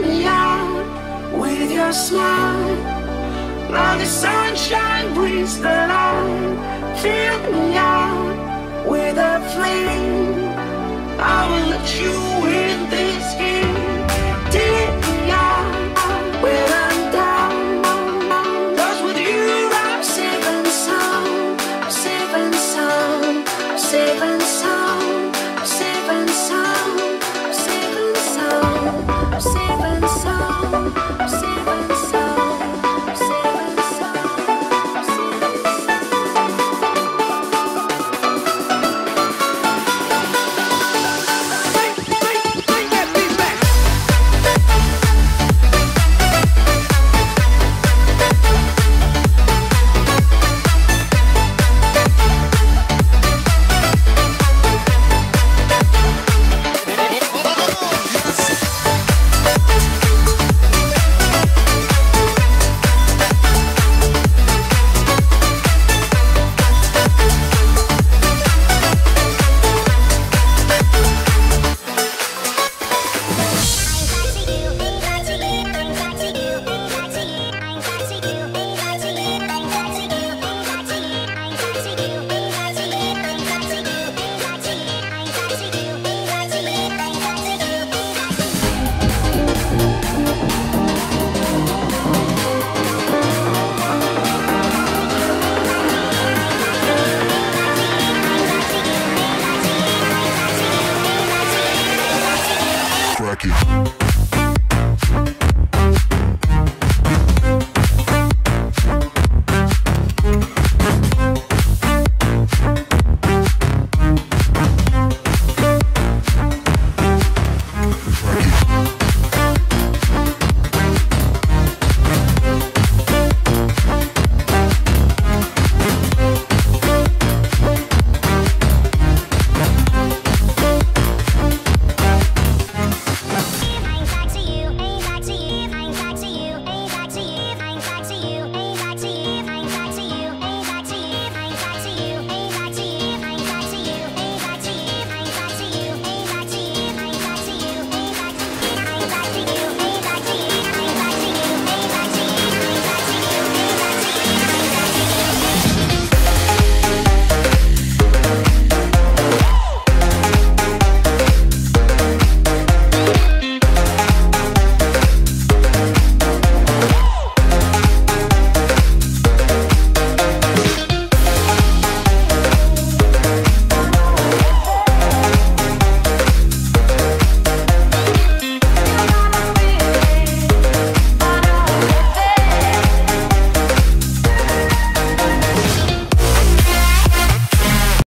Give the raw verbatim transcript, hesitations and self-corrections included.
me out with your smile. Now the sunshine brings the light. Fill me out with a flame. I will let you in this game. Thank you.